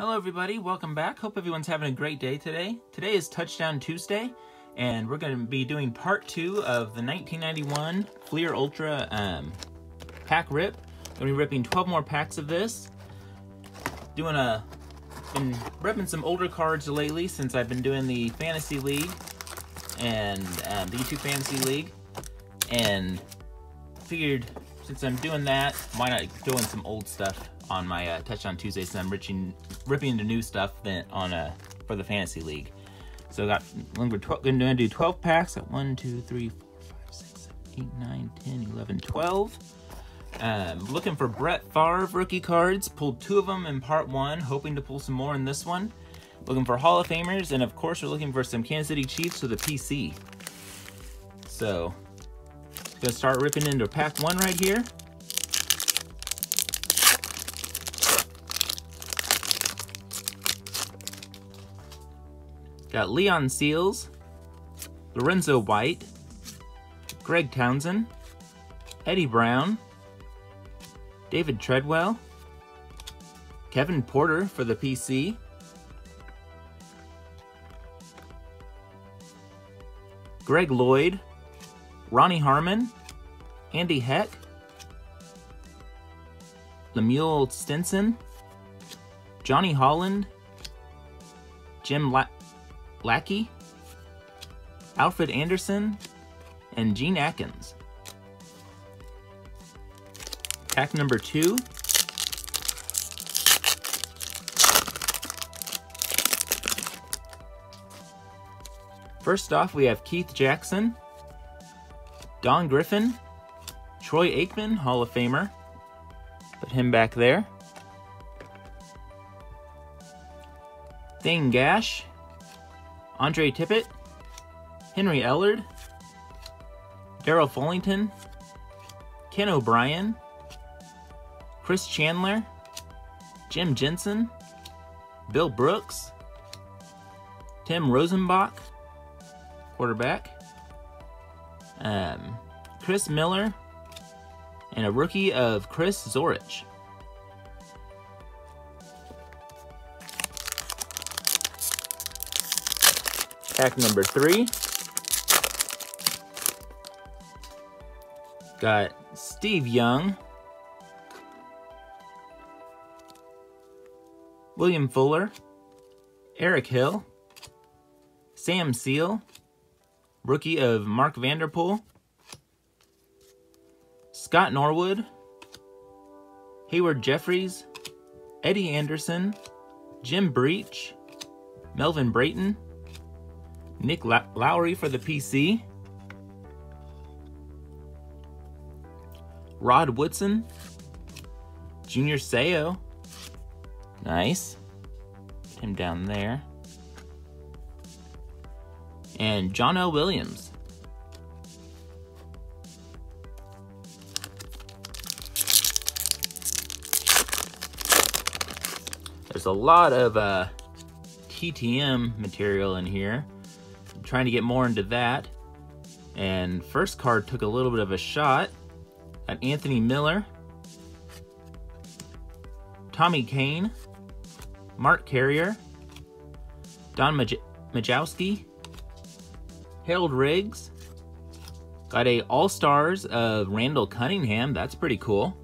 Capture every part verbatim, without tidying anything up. Hello everybody, welcome back. Hope everyone's having a great day today. Today is Touchdown Tuesday, and we're going to be doing part two of the nineteen ninety-one Fleer Ultra um, pack rip. We're going to be ripping twelve more packs of this. Doing a, been ripping some older cards lately since I've been doing the Fantasy League and um, the YouTube Fantasy League, and figured since I'm doing that, why not throw in some old stuff on my uh, Touchdown Tuesday, so I'm ripping, ripping into new stuff then on uh, for the Fantasy League. So got, we're gonna do twelve packs at one, two, three, four, five, six, seven, eight, nine, ten, eleven, twelve. Um, looking for Brett Favre rookie cards, pulled two of them in part one, hoping to pull some more in this one. Looking for Hall of Famers, and of course we're looking for some Kansas City Chiefs with a P C. So, gonna start ripping into pack one right here. Got Leon Seals, Lorenzo White, Greg Townsend, Eddie Brown, David Treadwell, Kevin Porter for the P C, Greg Lloyd, Ronnie Harmon, Andy Heck, Lemuel Stinson, Johnny Holland, Jim La Lackey, Alfred Anderson, and Gene Atkins. Pack number two. First off, we have Keith Jackson, Don Griffin, Troy Aikman, Hall of Famer. Put him back there. Thane Gash, Andre Tippett, Henry Ellard, Darryl Follington, Ken O'Brien, Chris Chandler, Jim Jensen, Bill Brooks, Tim Rosenbach, quarterback, um, Chris Miller, and a rookie of Chris Zorich. Pack number three. Got Steve Young, William Fuller, Eric Hill, Sam Seal, rookie of Mark Vanderpool, Scott Norwood, Hayward Jeffries, Eddie Anderson, Jim Breach, Melvin Brayton, Nick Lowry for the P C, Rod Woodson, Junior Seau, nice, put him down there, and John L. Williams. There's a lot of uh, T T M material in here. Trying to get more into that, and first card took a little bit of a shot at Anthony Miller, Tommy Kane, Mark Carrier, Don Maj Majowski, Harold Riggs, got a All-Stars of Randall Cunningham, that's pretty cool,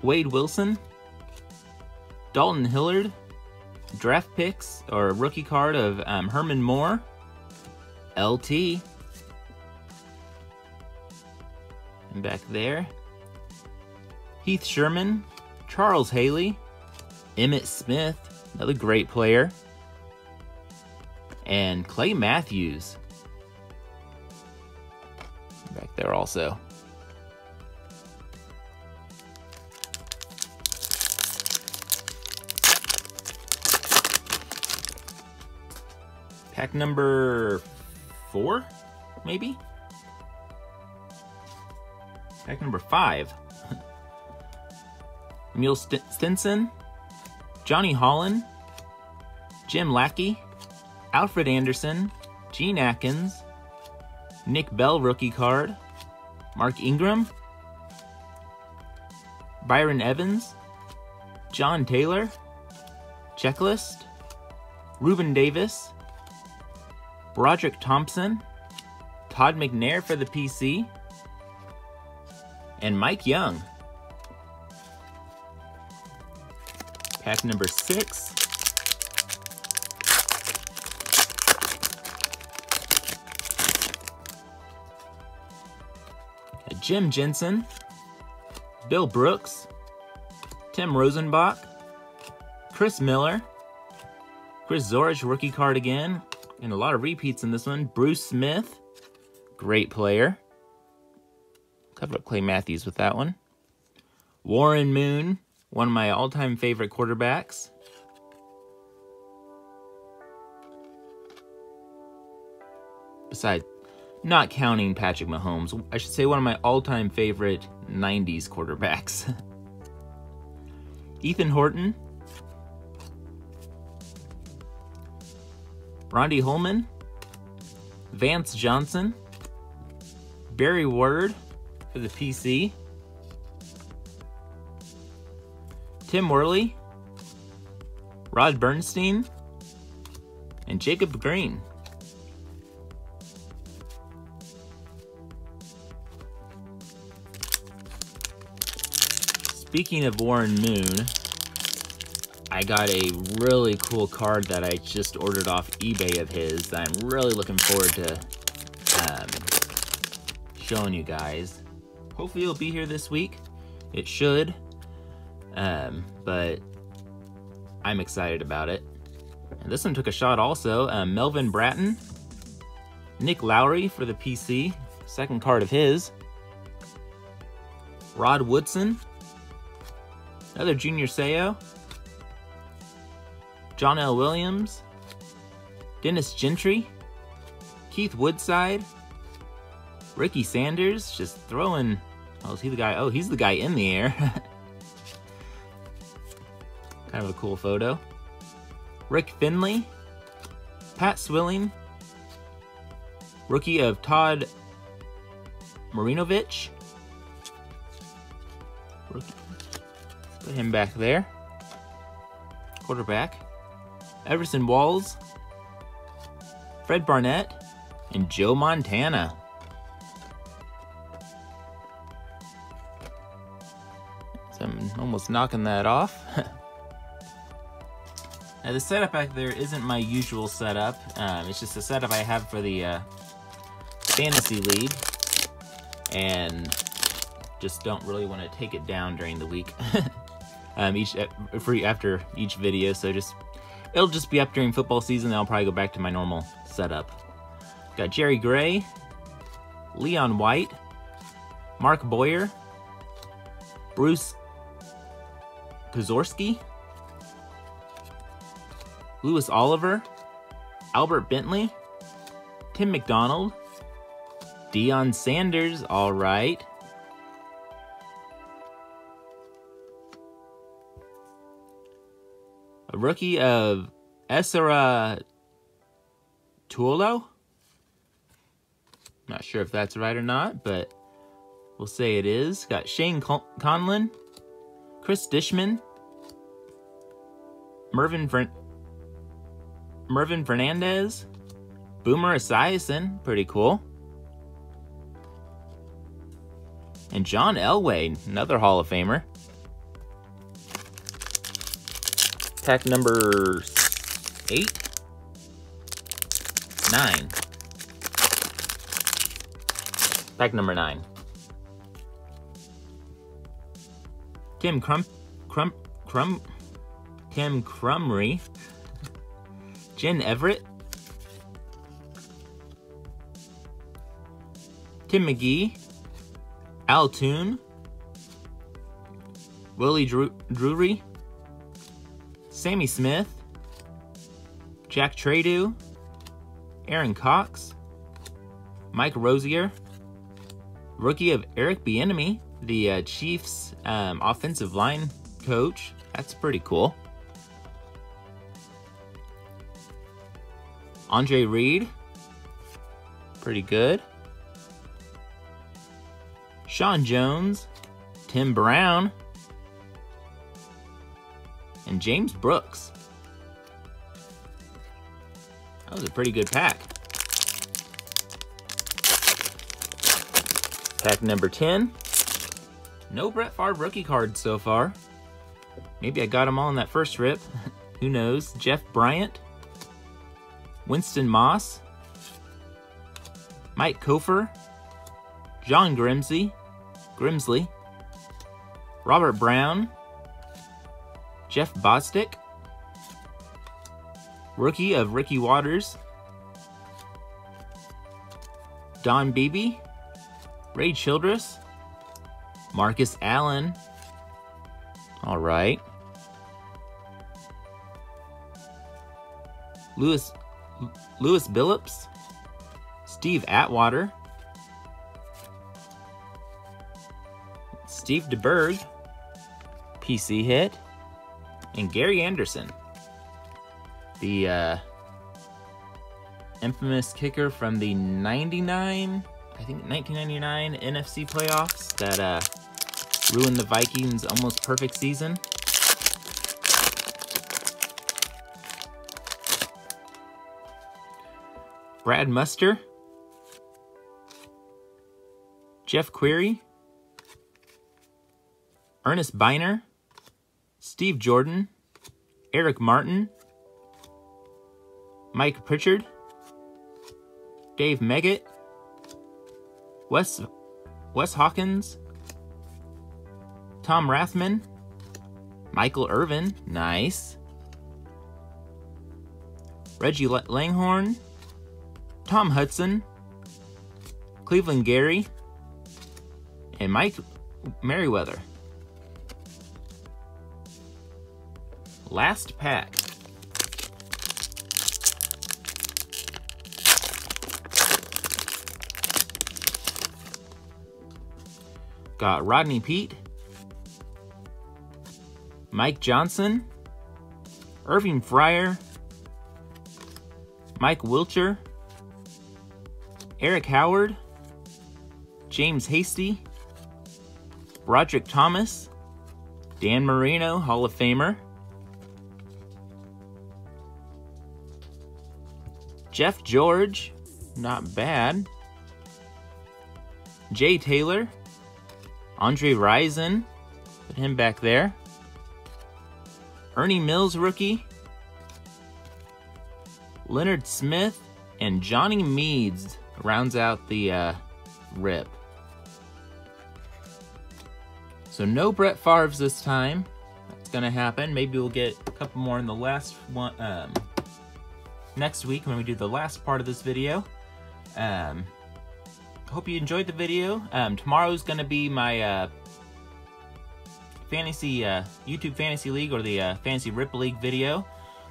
Wade Wilson, Dalton Hillard, draft picks or rookie card of um, Herman Moore, L T, and back there, Heath Sherman, Charles Haley, Emmitt Smith, another great player, and Clay Matthews back there also. Pack number four, maybe? Pack number five. Emil St Stinson, Johnny Holland, Jim Lackey, Alfred Anderson, Gene Atkins, Nick Bell rookie card, Mark Ingram, Byron Evans, John Taylor, Checklist, Reuben Davis, Broderick Thompson, Todd McNair for the P C, and Mike Young. Pack number six. Jim Jensen, Bill Brooks, Tim Rosenbach, Chris Miller, Chris Zorich rookie card again, and a lot of repeats in this one. Bruce Smith, great player. Covered up Clay Matthews with that one. Warren Moon, one of my all-time favorite quarterbacks. Besides, not counting Patrick Mahomes, I should say one of my all-time favorite nineties quarterbacks. Ethan Horton, Rondy Holman, Vance Johnson, Barry Word for the P C, Tim Worley, Rod Bernstein, and Jacob Green. Speaking of Warren Moon, I got a really cool card that I just ordered off eBay of his that I'm really looking forward to um, showing you guys. Hopefully it'll be here this week. It should, um, but I'm excited about it. And this one took a shot also. Um, Melvin Bratton, Nick Lowry for the P C, second card of his. Rod Woodson, another Junior Seau, John L. Williams, Dennis Gentry, Keith Woodside, Ricky Sanders, just throwing, oh, is he the guy? Oh, he's the guy in the air. Kind of a cool photo. Rick Finley, Pat Swilling, rookie of Todd Marinovich. Rookie. Put him back there. Quarterback. Everson Walls, Fred Barnett, and Joe Montana. So I'm almost knocking that off. Now the setup back there isn't my usual setup. Um, it's just a setup I have for the uh, fantasy league, and just don't really want to take it down during the week. Um, each free after each video, so just it'll just be up during football season. Then I'll probably go back to my normal setup. Got Jerry Gray, Leon White, Mark Boyer, Bruce Pazorski, Lewis Oliver, Albert Bentley, Tim McDonald, Deion Sanders. All right. A rookie of Esera Tulo. Not sure if that's right or not, but we'll say it is. Got Shane Conlan, Chris Dishman, Mervyn, Fern Mervyn Fernandez, Boomer Esiason, pretty cool. And John Elway, another Hall of Famer. Pack number eight, nine. Pack number nine. Tim Crump, Crump, Crump, Tim Crumry, Jen Everett, Tim McGee, Al Toon, Willie Drew, Drury, Sammy Smith, Jack Tradu, Aaron Cox, Mike Rozier, rookie of Eric Bieniemy, the uh, Chiefs um, offensive line coach. That's pretty cool. Andre Reed, pretty good. Sean Jones, Tim Brown, and James Brooks. That was a pretty good pack. Pack number ten. No Brett Favre rookie cards so far. Maybe I got them all in that first rip. Who knows? Jeff Bryant. Winston Moss. Mike Kofor. John Grimsley, Grimsley, Robert Brown, Jeff Bostic, rookie of Ricky Waters, Don Beebe, Ray Childress, Marcus Allen. All right. Lewis, Lewis Billups, Steve Atwater, Steve DeBerg, P C Hit, and Gary Anderson, the uh, infamous kicker from the ninety-nine, I think nineteen ninety-nine N F C playoffs that uh, ruined the Vikings' almost perfect season. Brad Muster, Jeff Query, Ernest Biner, Steve Jordan, Eric Martin, Mike Pritchard, Dave Meggett, Wes, Wes Hawkins, Tom Rathman, Michael Irvin, nice, Reggie Langhorne, Tom Hudson, Cleveland Gary, and Mike Merriweather. Last pack. Got Rodney Peete, Mike Johnson, Irving Fryer, Mike Wilcher, Eric Howard, James Hasty, Broderick Thomas, Dan Marino, Hall of Famer, Jeff George, not bad. Jay Taylor, Andre Rison, put him back there. Ernie Mills rookie, Leonard Smith, and Johnny Meads rounds out the uh, rip. So no Brett Favres this time. That's gonna happen. Maybe we'll get a couple more in the last one. Um, Next week when we do the last part of this video. Um, hope you enjoyed the video. Um, tomorrow's gonna be my uh, fantasy uh, YouTube Fantasy League, or the uh, Fantasy Rip League video.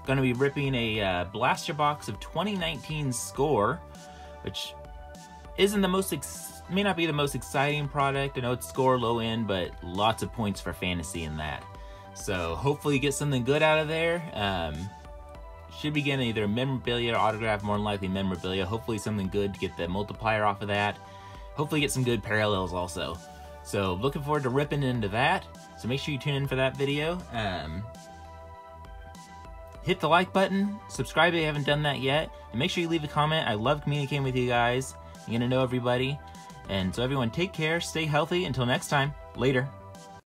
Gonna be ripping a uh, blaster box of twenty nineteen Score, which isn't the most ex may not be the most exciting product. I know it's Score low end, but lots of points for fantasy in that. So hopefully you get something good out of there. Um, Should be getting either memorabilia or autograph, more than likely memorabilia. Hopefully something good to get the multiplier off of that. Hopefully get some good parallels also. So looking forward to ripping into that. So make sure you tune in for that video. Um, hit the like button, subscribe if you haven't done that yet, and make sure you leave a comment. I love communicating with you guys. I'm gonna know everybody. And so everyone, take care, stay healthy. Until next time, later.